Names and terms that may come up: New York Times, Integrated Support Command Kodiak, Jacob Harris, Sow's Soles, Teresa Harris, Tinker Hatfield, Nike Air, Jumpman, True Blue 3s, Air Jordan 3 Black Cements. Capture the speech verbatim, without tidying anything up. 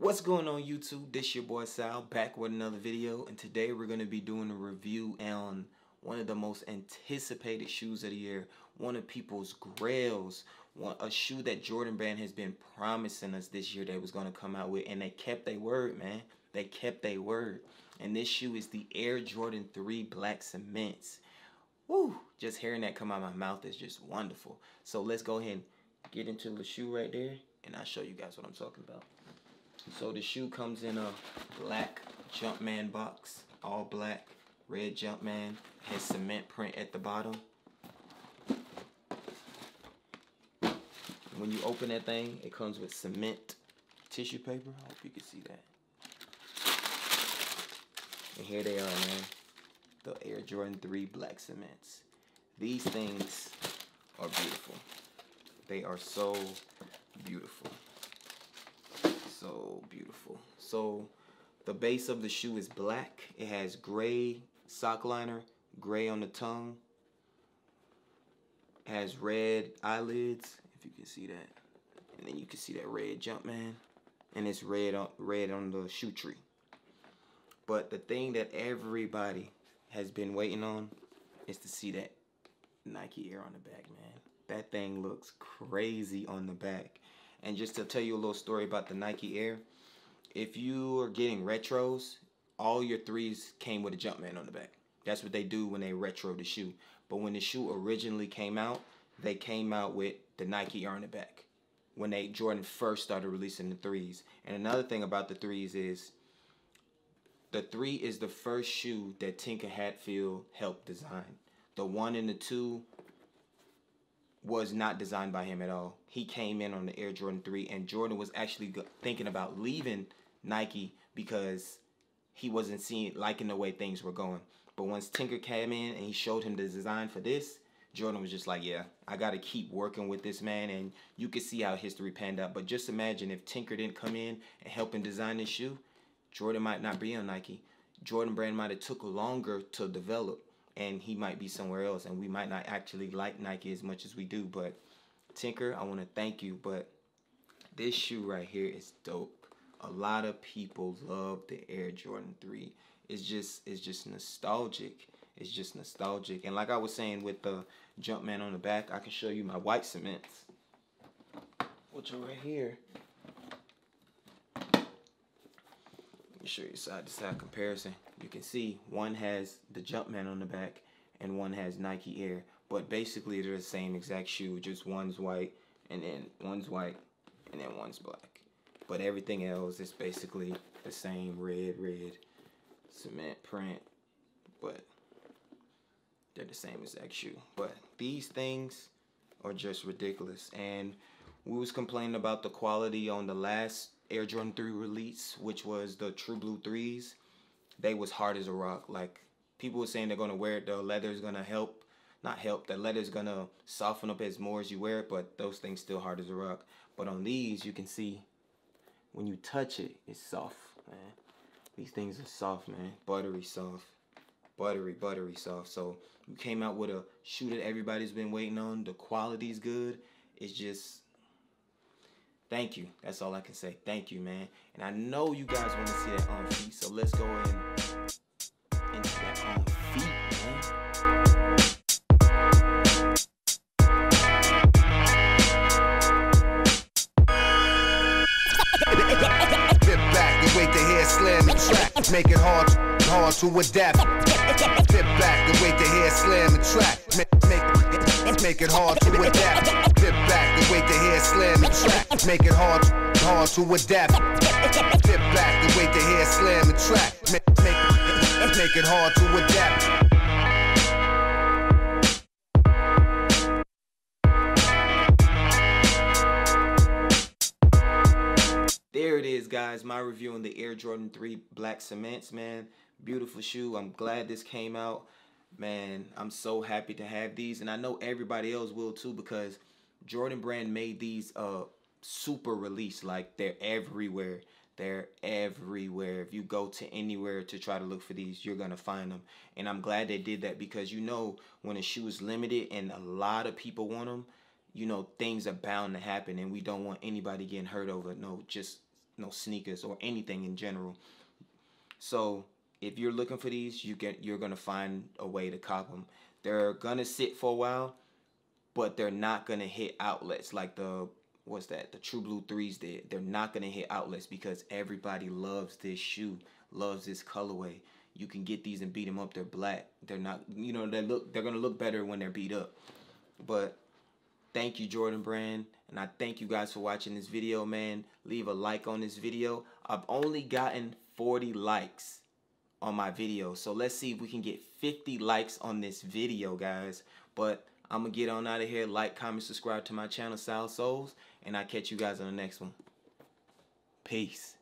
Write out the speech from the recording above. What's going on YouTube? This your boy Sal back with another video, and today we're going to be doing a review on one of the most anticipated shoes of the year, one of people's grails, one, a shoe that Jordan Brand has been promising us this year they was going to come out with, and they kept their word, man. They kept their word. And this shoe is the Air Jordan three Black Cements. Woo! Just hearing that come out of my mouth is just wonderful. So let's go ahead and get into the shoe right there, and I'll show you guys what I'm talking about. So the shoe comes in a black Jumpman box, all black, red Jumpman, has cement print at the bottom. When you open that thing, it comes with cement tissue paper. I hope you can see that. And here they are, man. The Air Jordan three Black Cements. These things are beautiful. They are so beautiful. So beautiful. So the base of the shoe is black. It has gray sock liner, gray on the tongue. It has red eyelids, if you can see that. And then you can see that red Jumpman. And it's red on, red on the shoe tree. But the thing that everybody has been waiting on is to see that Nike Air on the back, man. That thing looks crazy on the back. And just to tell you a little story about the Nike Air, if you are getting retros, all your threes came with a Jumpman on the back. That's what they do when they retro the shoe. But when the shoe originally came out, they came out with the Nike Air on the back when they Jordan first started releasing the threes. And another thing about the threes is the three is the first shoe that Tinker Hatfield helped design. The one and the two was not designed by him at all. He came in on the Air Jordan three, and Jordan was actually thinking about leaving Nike because he wasn't seeing liking the way things were going. But once Tinker came in and he showed him the design for this, Jordan was just like, yeah, I got to keep working with this man. And you can see how history panned out. But just imagine if Tinker didn't come in and help him design this shoe, Jordan might not be on Nike. Jordan Brand might have took longer to develop, and he might be somewhere else, and we might not actually like Nike as much as we do. But Tinker, I want to thank you, but this shoe right here is dope. A lot of people love the Air Jordan three. It's just, it's just nostalgic. It's just nostalgic. And like I was saying with the Jumpman on the back, I can show you my white cements, which are right here. Show you side to side comparison. You can see one has the Jumpman on the back and one has Nike Air, but basically they're the same exact shoe, just one's white and then one's white and then one's black. But everything else is basically the same red red cement print, but they're the same exact shoe. But these things are just ridiculous. And we was complaining about the quality on the last Air Jordan three release, which was the True Blue threes. They was hard as a rock. Like, people were saying they're going to wear it, the leather is going to help, not help, the leather is going to soften up as more as you wear it, but those things still hard as a rock. But on these, you can see when you touch it, it's soft, man. These things are soft, man. Buttery soft. Buttery, buttery soft. So you came out with a shoe that everybody's been waiting on. The quality's good. It's just... thank you. That's all I can say. Thank you, man. And I know you guys want to see that on feet, so let's go ahead and into that on feet, man. Sit back and wait to hear slam and track. Make it hard, hard to adapt. Sit back and wait to hear slam and track. Make, make it hard to adapt. Back and wait to hear slam and track. Make it hard, hard to adapt. Sit back and wait to hear slam and track. Make, make, make it hard to adapt. There it is, guys. My review on the Air Jordan three Black Cements, man. Beautiful shoe. I'm glad this came out, man. I'm so happy to have these, and I know everybody else will too, because Jordan Brand made these uh super release. Like, they're everywhere. They're everywhere. If you go to anywhere to try to look for these, you're gonna find them. And I'm glad they did that, because you know when a shoe is limited and a lot of people want them, you know things are bound to happen, and we don't want anybody getting hurt over it. No, just no sneakers or anything in general. So if you're looking for these, you get you're gonna find a way to cop them. They're gonna sit for a while, but they're not gonna hit outlets like the what's that the True Blue threes did. They're not gonna hit outlets because everybody loves this shoe, loves this colorway. You can get these and beat them up. They're black. They're not, you know, they look, they're going to look better when they're beat up. But thank you, Jordan Brand. And I thank you guys for watching this video, man. Leave a like on this video. I've only gotten forty likes on my video. So let's see if we can get fifty likes on this video, guys. But I'm going to get on out of here. Like, comment, subscribe to my channel, Sow's Soles. And I'll catch you guys on the next one. Peace.